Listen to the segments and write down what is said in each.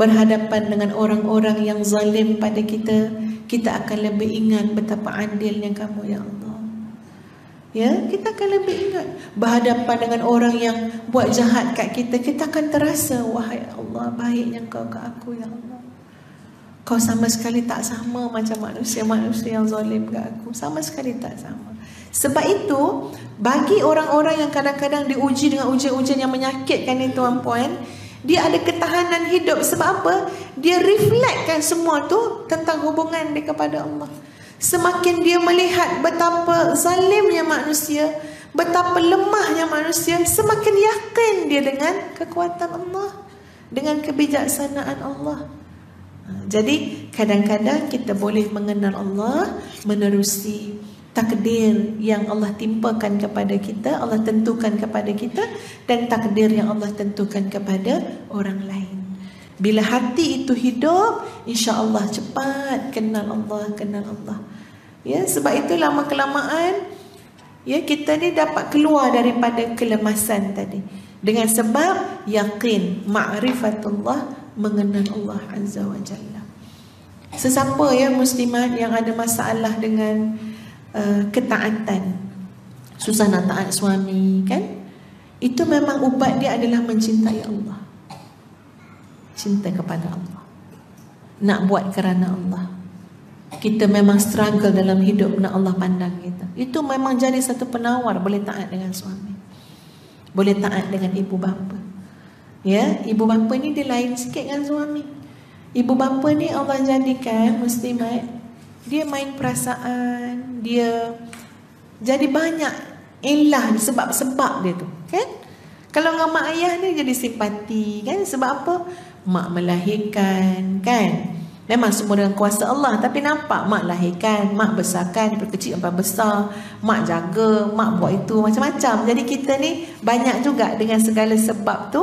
berhadapan dengan orang-orang yang zalim pada kita, kita akan lebih ingat betapa adilnya kamu, ya Allah. Ya, kita akan lebih ingat. Berhadapan dengan orang yang buat jahat kat kita, kita akan terasa, wahai Allah, baiknya kau kat aku, ya Allah. Kau sama sekali tak sama macam manusia yang zalim kat aku. Sama sekali tak sama. Sebab itu, bagi orang-orang yang kadang-kadang diuji dengan ujian-ujian yang menyakitkan ni, tuan puan, dia ada ketahanan hidup. Sebab apa? Dia reflektkan semua tu tentang hubungan dia kepada Allah. Semakin dia melihat betapa zalimnya manusia, betapa lemahnya manusia, semakin yakin dia dengan kekuatan Allah, dengan kebijaksanaan Allah. Jadi kadang-kadang kita boleh mengenal Allah menerusi takdir yang Allah timpakan kepada kita, Allah tentukan kepada kita, dan takdir yang Allah tentukan kepada orang lain. Bila hati itu hidup, insya-Allah cepat kenal Allah. Ya, sebab itu lama kelamaan ya kita ni dapat keluar daripada kelemasan tadi. Dengan sebab yakin, ma'rifatullah, mengenal Allah Azza wa Jalla. Sesiapa ya muslimat yang ada masalah dengan ketaatan, susah nak taat suami kan, itu memang ubat dia adalah mencintai Allah, cinta kepada Allah, nak buat kerana Allah. Kita memang struggle dalam hidup, nak Allah pandang kita. Itu memang jadi satu penawar. Boleh taat dengan suami, boleh taat dengan ibu bapa. Ya, ibu bapa ni dia lain sikit dengan suami. Ibu bapa ni Allah jadikan muslimat, dia main perasaan, dia jadi banyak ilah sebab-sebab dia tu kan. Kalau dengan mak ayah ni jadi simpati kan, sebab apa? Mak melahirkan kan, memang semua dengan kuasa Allah, tapi nampak mak lahirkan, mak besarkan daripada kecil sampai besar, mak jaga, mak buat itu macam-macam. Jadi kita ni banyak juga dengan segala sebab tu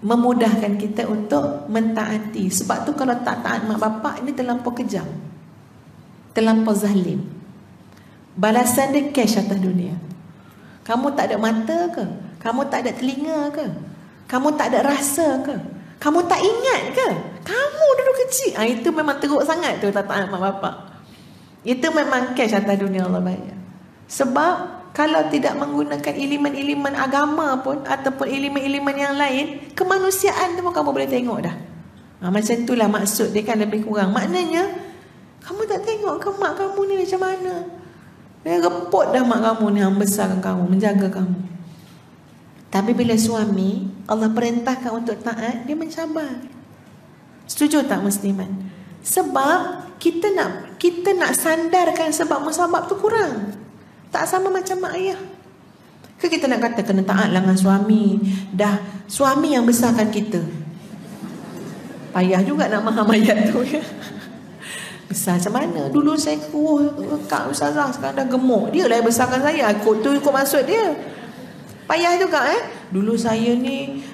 memudahkan kita untuk mentaati. Sebab tu kalau tak taat mak bapak ni terlampau kejam, terlampau zalim. Balasan dia cash atas dunia. Kamu tak ada mata ke? Kamu tak ada telinga ke? Kamu tak ada rasa ke? Kamu tak ingat ke? Kamu dulu kecil. Ha, itu memang teruk sangat tu, tak taat mak bapak. Itu memang cash atas dunia Allah bayar. Sebab kalau tidak menggunakan elemen-elemen agama pun ataupun elemen-elemen yang lain, kemanusiaan tu pun kamu boleh tengok dah. Ha, macam itulah maksud dia kan, lebih kurang. Maknanya kamu tak tengok ke mak kamu ni macam mana? Dia repot dah mak kamu ni, yang besarkan kamu, menjaga kamu. Tapi bila suami, Allah perintahkan untuk taat, dia mencabar. Setuju tak musliman? Sebab kita nak sandarkan sebab musabab tu kurang. Tak sama macam mak ayah. Ke kita nak kata kena taat lah dengan suami, dah suami yang besarkan kita. Payah juga nak faham ayat tu ya. Besar macam mana? Dulu saya Kak Ustazah sekarang dah gemuk. Dia lah yang besarkan saya. Ikut maksud dia. Payah juga Dulu saya ni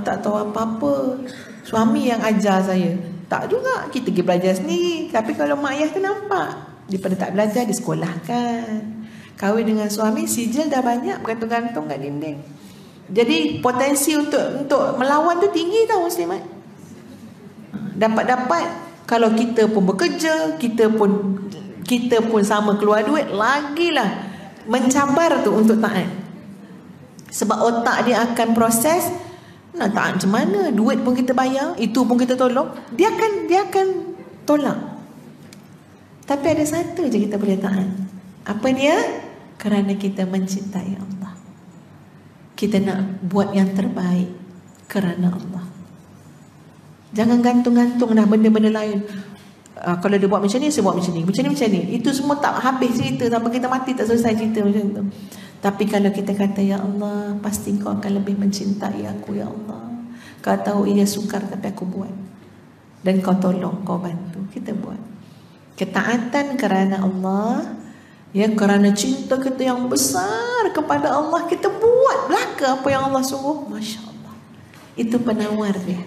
tak tahu apa-apa. Suami yang ajar saya. Tak juga. Kita pergi belajar sendiri. Tapi kalau mak ayah tu nampak. Daripada tak belajar, disekolahkan. Kahwin dengan suami, sijil dah banyak bergantung-gantung kat dinding. Jadi potensi untuk melawan tu tinggi tau muslimat. Dapat-dapat. Kalau kita pun bekerja, kita pun sama keluar duit, lagilah mencabar tu untuk taat. Sebab otak dia akan proses, nak taat macam mana? Duit pun kita bayar, itu pun kita tolong. Dia akan tolak. Tapi ada satu je kita boleh taat. Apa dia? Kerana kita mencintai Allah. Kita nak buat yang terbaik kerana Allah. Jangan gantung-gantung dah benda-benda lain. Kalau dia buat macam ni, saya buat macam ni. Itu semua tak habis cerita, sampai kita mati tak selesai cerita macam tu. Tapi kalau kita kata, ya Allah, pasti kau akan lebih mencintai aku, ya Allah. Kau tahu ia sukar tapi aku buat. Dan kau tolong, kau bantu. Kita buat. Ketaatan kerana Allah, ya, kerana cinta kita yang besar kepada Allah, kita buat belaka apa yang Allah suruh. Masya Allah. Itu penawar dia.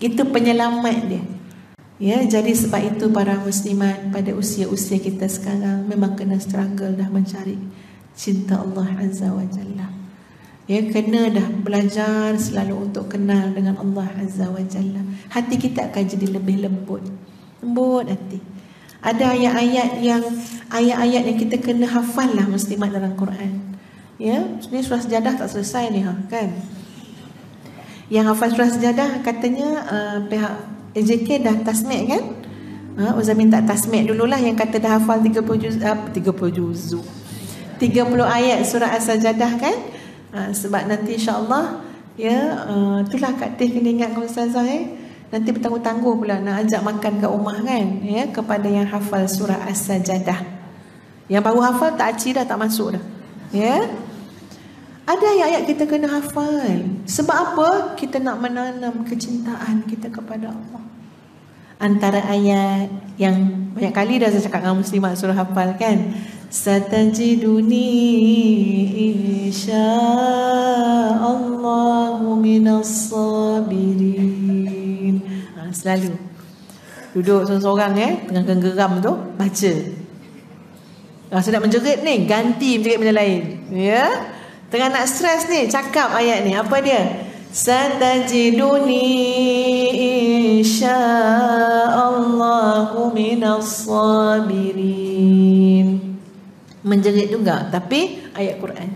Itu penyelamat dia. Ya, jadi sebab itu para muslimat pada usia-usia kita sekarang memang kena struggle dah mencari cinta Allah Azza wa Jalla. Ya, kena dah belajar selalu untuk kenal dengan Allah Azza wa Jalla. Hati kita akan jadi lebih lembut. Lembut hati. Ada ayat-ayat yang kita kena hafal lah muslimat dalam Quran. Ya, ini surah Sajdah tak selesai ni kan. Yang hafal surah Sajdah katanya pihak AJK dah tasmik kan? Uzamin tak tasmik dululah yang kata dah hafal 30 ayat surah As-Sajdah kan? Sebab nanti insyaAllah ya, itulah Kak Teh kena ingat dengan Ustazah nanti bertangguh-tangguh pula nak ajak makan kat rumah kan ya, kepada yang hafal surah As-Sajdah. Yang baru hafal tak aci dah, tak masuk dah ya. Ada ayat-ayat kita kena hafal. Sebab apa? Kita nak menanam kecintaan kita kepada Allah. Antara ayat yang banyak kali dah saya cakap dengan muslimat suruh hafal kan, satajiduni insya'allahu minas sabirin. Selalu duduk seorang-seorang tengah geram tu baca, rasa nak menjerit ni, ganti menjerit benda lain ya. Tengah nak stres ni, cakap ayat ni. Apa dia? Satajiduni insya'allahu minas sabirin. Menjerit juga, tapi ayat Quran.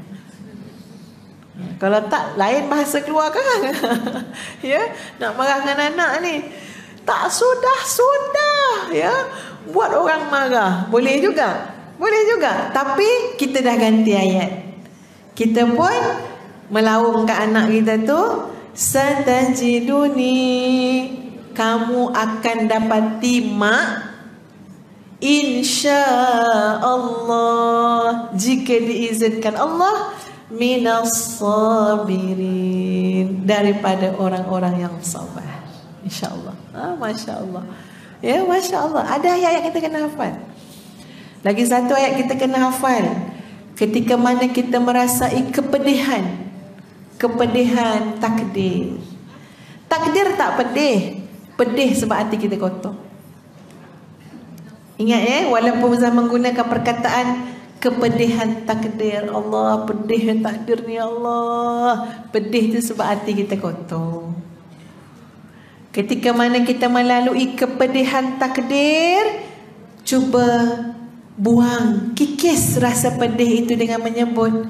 Kalau tak, lain bahasa keluar kan. Ya, nak marah dengan anak ni, tak sudah-sudah ya, buat orang marah. Boleh juga, boleh juga. Tapi kita dah ganti ayat. Kita pun melaung kat anak kita tu, satajiduni, kamu akan dapati mak, InsyaAllah, jika diizinkan Allah, minas sabirin, daripada orang-orang yang sabar. InsyaAllah. Masya Allah. Ya, Masya Allah. Ada ayat-ayat kita kena hafal. Lagi satu ayat kita kena hafal, ketika mana kita merasai kepedihan. Kepedihan takdir. Takdir tak pedih, pedih sebab hati kita kotor. Ingat walaupun Ustaz menggunakan perkataan kepedihan takdir, Allah pedih takdir ni Allah. Pedih tu sebab hati kita kotor. Ketika mana kita melalui kepedihan takdir, cuba buang, kikis rasa pedih itu dengan menyebut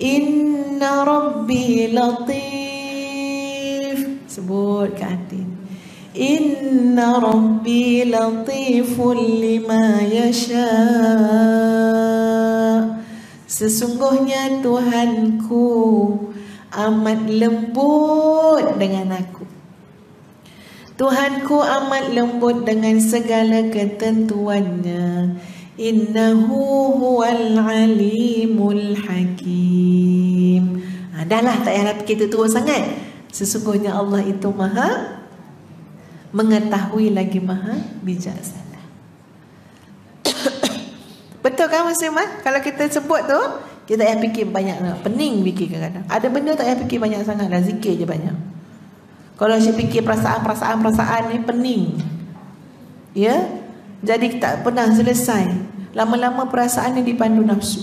Inna Rabbi Latif. Sebut ke hati, Inna Rabbi latiful lima yasha. Sesungguhnya Tuhanku amat lembut dengan aku. Tuhanku amat lembut dengan segala ketentuannya. Innahu huwal alimul hakim. Dah lah, tak payah fikir teruk sangat. Sesungguhnya Allah itu maha mengetahui lagi maha bijaksana. Betul kan muslimat? Kalau kita sebut tu, kita tak payah fikir banyak lah. Pening fikir kadang-kadang. Ada benda tak payah fikir banyak sangat lah. Zikir je banyak. Kalau saya fikir perasaan ni pening. Ya? Jadi tak pernah selesai. Lama-lama perasaan ni dipandu nafsu.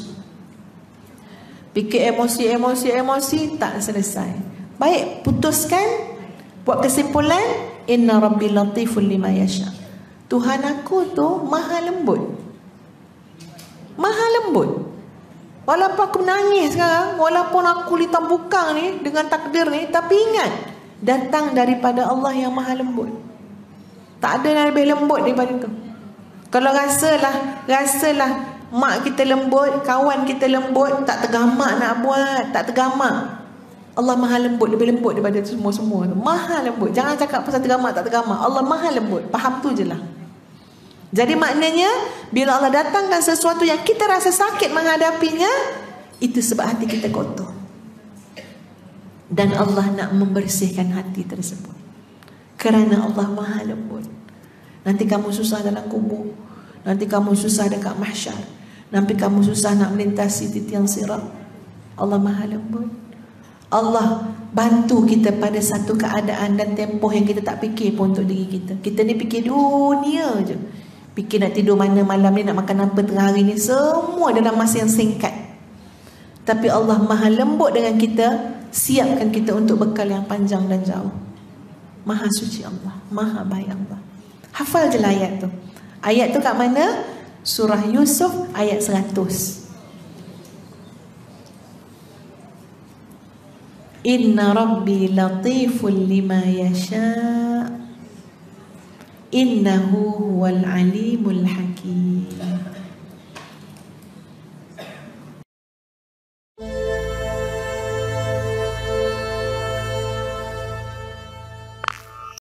Fikir emosi tak selesai. Baik, putuskan, buat kesimpulan, Inna Rabbi latiful lima yasha. Tuhan aku tu maha lembut. Maha lembut. Walaupun aku menangis sekarang, walaupun aku litam bukang ni dengan takdir ni, tapi ingat, datang daripada Allah yang maha lembut. Tak ada yang lebih lembut daripada tu. Kalau rasalah mak kita lembut, kawan kita lembut, tak tergamak nak buat, tak tergamak. Allah maha lembut, lebih lembut daripada semua-semua. Maha lembut. Jangan cakap pasal tergamak tak tergamak. Allah maha lembut. Faham tu je lah. Jadi maknanya, bila Allah datangkan sesuatu yang kita rasa sakit menghadapinya, itu sebab hati kita kotor. Dan Allah nak membersihkan hati tersebut. Kerana Allah maha lembut. Nanti kamu susah dalam kubur, nanti kamu susah dekat mahsyar, nanti kamu susah nak melintasi titian sirat, Allah maha lembut. Allah bantu kita pada satu keadaan dan tempoh yang kita tak fikir pun untuk diri kita. Kita ni fikir dunia je. Fikir nak tidur mana malam ni, nak makan apa tengah hari ni, semua dalam masa yang singkat. Tapi Allah maha lembut dengan kita, siapkan kita untuk bekal yang panjang dan jauh. Maha suci Allah, maha baik Allah. Hafal je lah ayat tu. Ayat tu kat mana? Surah Yusuf ayat 100. Inna Rabbi latiful lima yasha, innahu huwal alimul hakim.